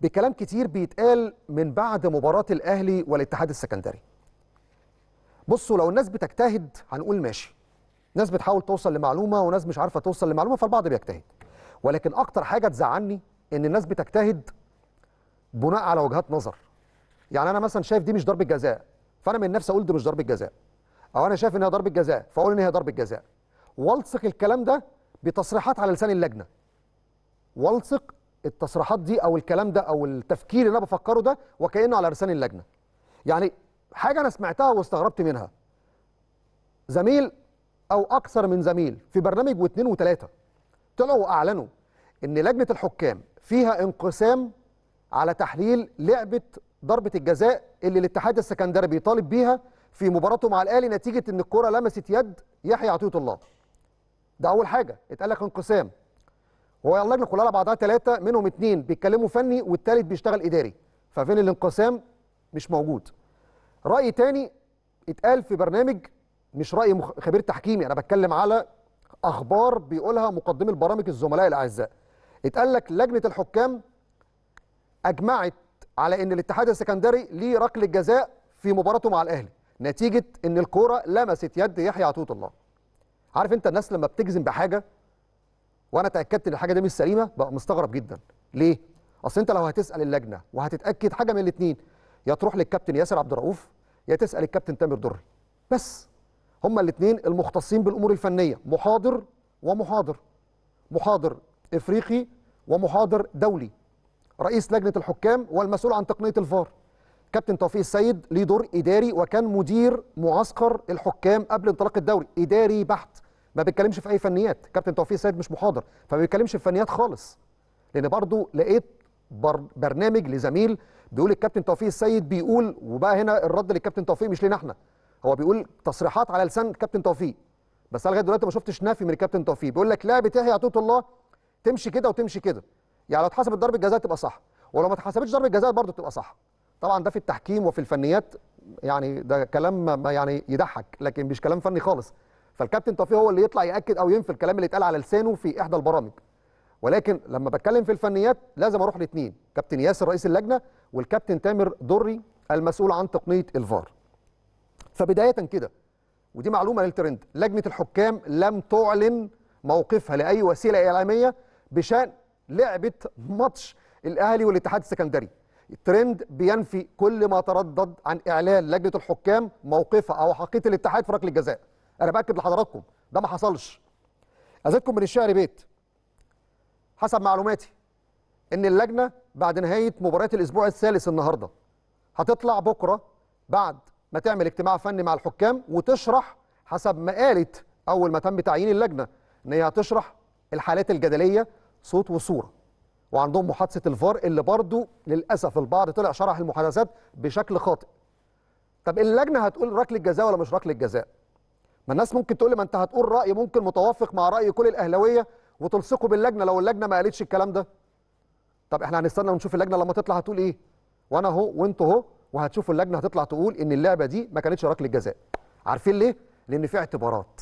بكلام كتير بيتقال من بعد مباراة الأهلي والاتحاد السكندري. بصوا، لو الناس بتجتهد هنقول ماشي، ناس بتحاول توصل لمعلومة وناس مش عارفة توصل لمعلومة، فالبعض بيجتهد. ولكن أكتر حاجة تزعلني إن الناس بتجتهد بناء على وجهات نظر. يعني أنا مثلا شايف دي مش ضربة جزاء، فأنا من نفسي أقول دي مش ضربة جزاء، أو أنا شايف إنها ضربة جزاء فأقول إن هي ضربة جزاء، والصق الكلام ده بتصريحات على لسان اللجنة، والصق التصريحات دي أو الكلام ده أو التفكير اللي أنا بفكره ده وكأنه على لسان اللجنة. يعني حاجة أنا سمعتها واستغربت منها، زميل أو أكثر من زميل في برنامج واثنين وثلاثة طلعوا وأعلنوا إن لجنة الحكام فيها انقسام على تحليل لعبة ضربة الجزاء اللي الاتحاد السكندري بيطالب بيها في مباراته مع الأهلي نتيجة إن الكرة لمست يد يحيى عطية الله. ده أول حاجة اتقال لك انقسام، وهو اللجنة كلها على بعضها ثلاثة، منهم اثنين بيتكلموا فني والثالث بيشتغل إداري، ففين الانقسام؟ مش موجود. رأي تاني اتقال في برنامج، مش رأي خبير تحكيمي، أنا بتكلم على أخبار بيقولها مقدمي البرامج الزملاء الأعزاء. اتقال لك لجنة الحكام أجمعت على إن الاتحاد السكندري ليه ركل الجزاء في مباراته مع الأهلي نتيجة إن الكورة لمست يد يحيى عطية الله. عارف أنت الناس لما بتجزم بحاجة وأنا تأكدت إن الحاجة دي مش سليمة بقى مستغرب جدا. ليه؟ أصل أنت لو هتسأل اللجنة وهتتأكد حاجة من الاتنين، يا تروح للكابتن ياسر عبد الرؤوف يا تسأل الكابتن تامر الدوري، بس هما الاثنين المختصين بالأمور الفنية، محاضر ومحاضر، محاضر إفريقي ومحاضر دولي، رئيس لجنة الحكام والمسؤول عن تقنية الفار. كابتن توفيق السيد ليه دور إداري وكان مدير معسكر الحكام قبل انطلاق الدوري، إداري بحت، ما بيتكلمش في أي فنيات. كابتن توفيق السيد مش محاضر فما بيتكلمش في فنيات خالص. لأن برضه لقيت برنامج لزميل بيقول الكابتن توفيق السيد بيقول، وبقى هنا الرد للكابتن توفيق مش لينا احنا، هو بيقول تصريحات على لسان الكابتن توفيق، بس انا لغايه دلوقتي ما شفتش نافي من الكابتن توفيق. بيقول لك لعبه يحيى عطية الله تمشي كده وتمشي كده، يعني لو اتحسبت ضربه جزاء تبقى صح، ولو ما اتحسبتش ضربه جزاء برضه تبقى صح. طبعا ده في التحكيم وفي الفنيات، يعني ده كلام ما يعني يضحك، لكن مش كلام فني خالص. فالكابتن توفيق هو اللي يطلع ياكد او ينفي الكلام اللي اتقال على لسانه في احدى البرامج، ولكن لما بتكلم في الفنيات لازم اروح لاثنين، كابتن ياسر رئيس اللجنه والكابتن تامر دري المسؤول عن تقنيه الفار. فبدايه كده، ودي معلومه للترند، لجنه الحكام لم تعلن موقفها لاي وسيله اعلاميه بشان لعبه ماتش الاهلي والاتحاد السكندري. الترند بينفي كل ما تردد عن اعلان لجنه الحكام موقفها او حقيقه الاتحاد في ركله الجزاء. انا باكد لحضراتكم ده ما حصلش. ازيدكم من الشعر بيت. حسب معلوماتي ان اللجنه بعد نهايه مباراه الاسبوع الثالث النهارده هتطلع بكره بعد ما تعمل اجتماع فني مع الحكام وتشرح، حسب ما قالت اول ما تم تعيين اللجنه، ان هي هتشرح الحالات الجدليه صوت وصوره، وعندهم محادثه الفار اللي برضو للاسف البعض طلع شرح المحادثات بشكل خاطئ. طب اللجنه هتقول ركله جزاء ولا مش ركله جزاء؟ ما الناس ممكن تقول لي ما انت هتقول راي ممكن متوافق مع راي كل الاهلاويه وتلصقه باللجنه لو اللجنه ما قالتش الكلام ده. طب احنا هنستنى ونشوف اللجنه لما تطلع هتقول ايه؟ وانا اهو وانتوا اهو، وهتشوفوا اللجنه هتطلع تقول ان اللعبه دي ما كانتش ركله جزاء. عارفين ليه؟ لان في اعتبارات،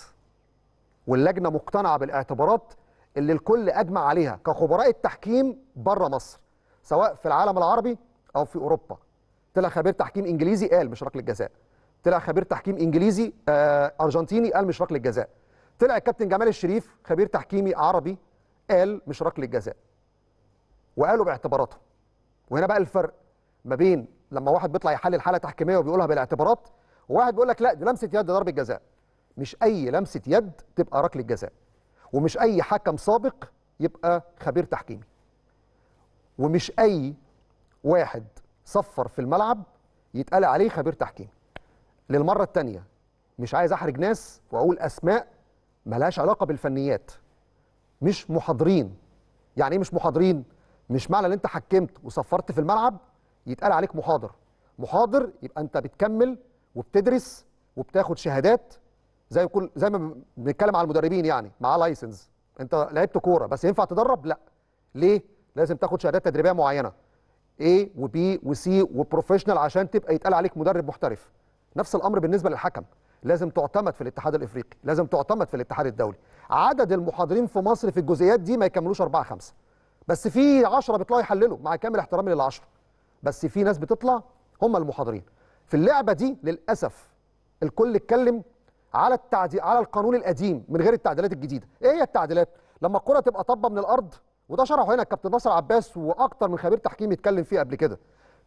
واللجنه مقتنعه بالاعتبارات اللي الكل اجمع عليها كخبراء التحكيم بره مصر، سواء في العالم العربي او في اوروبا. طلع خبير تحكيم انجليزي قال مش ركله جزاء، طلع خبير تحكيم انجليزي ارجنتيني قال مش ركله جزاء، طلع الكابتن جمال الشريف خبير تحكيمي عربي قال مش ركله جزاء، وقالوا باعتباراته. وهنا بقى الفرق ما بين لما واحد بيطلع يحلل حاله تحكيميه وبيقولها بالاعتبارات، وواحد بيقول لك لا دي لمسه يد ضربه جزاء. مش اي لمسه يد تبقى ركله جزاء، ومش اي حكم سابق يبقى خبير تحكيمي، ومش اي واحد صفر في الملعب يتقال عليه خبير تحكيمي. للمره الثانيه مش عايز احرج ناس واقول اسماء ملهاش علاقه بالفنيات، مش محاضرين. يعني ايه مش محاضرين؟ مش معنى ان انت حكمت وصفرت في الملعب يتقال عليك محاضر. محاضر يبقى انت بتكمل وبتدرس وبتاخد شهادات، زي ما بنتكلم على المدربين، يعني معاه لايسنس. انت لعبت كوره بس ينفع تدرب؟ لا. ليه؟ لازم تاخد شهادات تدريبيه معينه، A وB وC وبروفيشنال، عشان تبقى يتقال عليك مدرب محترف. نفس الامر بالنسبه للحكم، لازم تعتمد في الاتحاد الافريقي، لازم تعتمد في الاتحاد الدولي. عدد المحاضرين في مصر في الجزئيات دي ما يكملوش 4-5، بس في 10 بيطلعوا يحللوا مع كامل احترامي لل10، بس في ناس بتطلع هم المحاضرين. في اللعبه دي للاسف الكل اتكلم على على القانون القديم من غير التعديلات الجديدة. ايه هي التعديلات؟ لما الكرة تبقى طبة من الارض، وده شرحه هنا الكابتن ناصر عباس واكتر من خبير تحكيم يتكلم فيه قبل كده.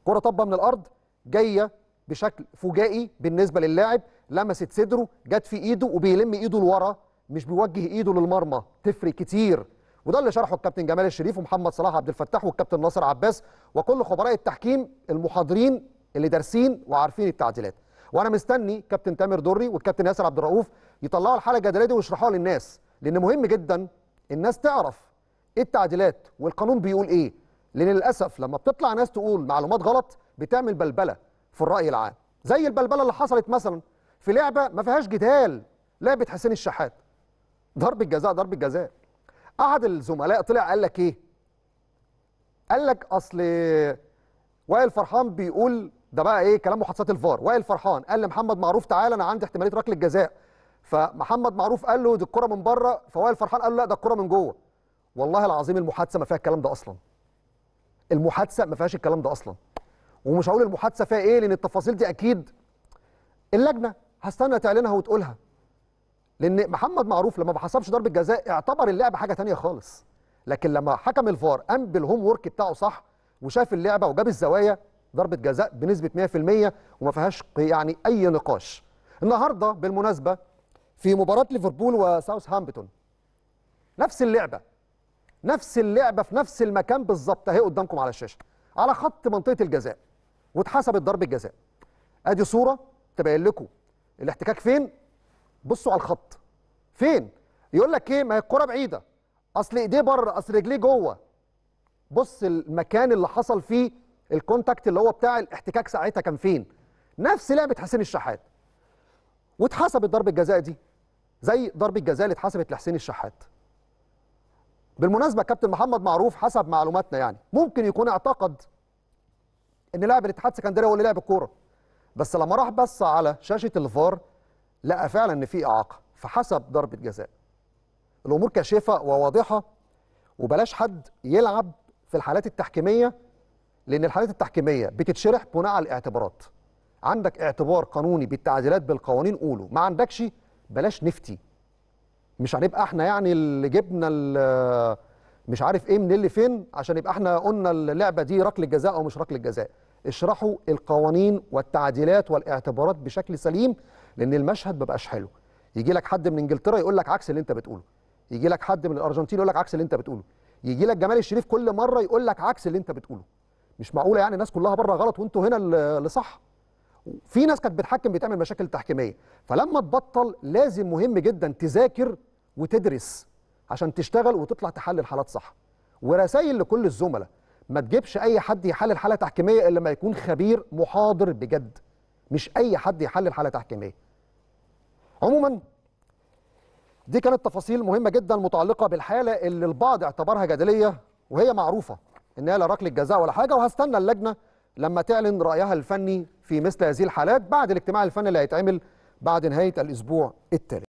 كرة طبة من الارض جايه بشكل فجائي بالنسبه للاعب، لمست صدره، جت في ايده وبيلم ايده لورا، مش بيوجه ايده للمرمى، تفرق كتير. وده اللي شرحه الكابتن جمال الشريف ومحمد صلاح عبد الفتاح والكابتن ناصر عباس وكل خبراء التحكيم المحاضرين اللي دارسين وعارفين التعديلات. وانا مستني كابتن تامر الدوري والكابتن ياسر عبد الرؤوف يطلعوا الحلقه الجدليه دي ويشرحوها للناس، لان مهم جدا الناس تعرف ايه التعديلات والقانون بيقول ايه، لان للاسف لما بتطلع ناس تقول معلومات غلط بتعمل بلبله في الراي العام، زي البلبله اللي حصلت مثلا في لعبه ما فيهاش جدال، لعبه حسين الشحات. ضربه جزاء ضربه جزاء. احد الزملاء طلع قال لك ايه؟ قال لك اصل وائل فرحان بيقول، ده بقى ايه كلام محادثات الفار، وائل فرحان قال لمحمد معروف تعالى انا عندي احتماليه ركله الجزاء، فمحمد معروف قال له دي الكره من بره، فوائل فرحان قال له لا ده الكره من جوه. والله العظيم المحادثه ما فيها الكلام ده اصلا. المحادثه ما فيهاش الكلام ده اصلا. ومش هقول المحادثه فيها ايه لان التفاصيل دي اكيد اللجنه هستنى تعلنها وتقولها. لان محمد معروف لما ما حسبش ضربه جزاء اعتبر اللعبه حاجه ثانيه خالص. لكن لما حكم الفار قام بالهوم ورك بتاعه صح وشاف اللعبه وجاب الزوايا، ضربه جزاء بنسبه 100% وما فيهاش يعني اي نقاش. النهارده بالمناسبه في مباراه ليفربول وساوثهامبتون نفس اللعبه في نفس المكان بالظبط اهي قدامكم على الشاشه، على خط منطقه الجزاء واتحسبت ضربه جزاء. ادي صوره تبين لكم الاحتكاك فين، بصوا على الخط فين. يقول لك ايه، ما هي الكره بعيده، اصل ايديه بره، اصل رجليه جوه. بص المكان اللي حصل فيه الكونتاكت اللي هو بتاع الاحتكاك ساعتها كان فين. نفس لعبه حسين الشحات واتحسبت ضربه جزاء دي زي ضربه جزاء اللي اتحسبت لحسين الشحات. بالمناسبه كابتن محمد معروف حسب معلوماتنا يعني ممكن يكون اعتقد ان لاعب الاتحاد السكندري هو اللي لعب الكوره، بس لما راح بص على شاشه الفار لقى فعلا ان في اعاقه فحسب ضربه جزاء. الامور كشفه وواضحه، وبلاش حد يلعب في الحالات التحكيميه، لان الحالات التحكيميه بتتشرح بناء على الاعتبارات. عندك اعتبار قانوني بالتعديلات بالقوانين قوله، ما عندكش بلاش نفتي. مش هنبقى احنا يعني اللي جبنا مش عارف ايه من اللي فين عشان يبقى احنا قلنا اللعبه دي ركله جزاء او مش ركله جزاء. اشرحوا القوانين والتعديلات والاعتبارات بشكل سليم، لان المشهد ما بقاش حلو. يجي لك حد من انجلترا يقول لك عكس اللي انت بتقوله، يجي لك حد من الارجنتين يقول لك عكس اللي انت بتقوله، يجي لك جمال الشريف كل مره يقول لك عكس اللي انت بتقوله. مش معقوله يعني الناس كلها بره غلط وانتوا هنا اللي صح. في ناس كانت بتحكم بتعمل مشاكل تحكيميه، فلما تبطل لازم مهم جدا تذاكر وتدرس عشان تشتغل وتطلع تحلل حالات صح. ورسائل لكل الزملاء، ما تجيبش اي حد يحلل حاله تحكيميه الا ما يكون خبير محاضر بجد، مش اي حد يحلل حاله تحكيميه. عموما دي كانت تفاصيل مهمه جدا متعلقه بالحاله اللي البعض اعتبرها جدليه وهي معروفه انها لا ركله جزاء ولا حاجه، وهستنى اللجنه لما تعلن رايها الفني في مثل هذه الحالات بعد الاجتماع الفني اللي هيتعمل بعد نهايه الاسبوع التالي.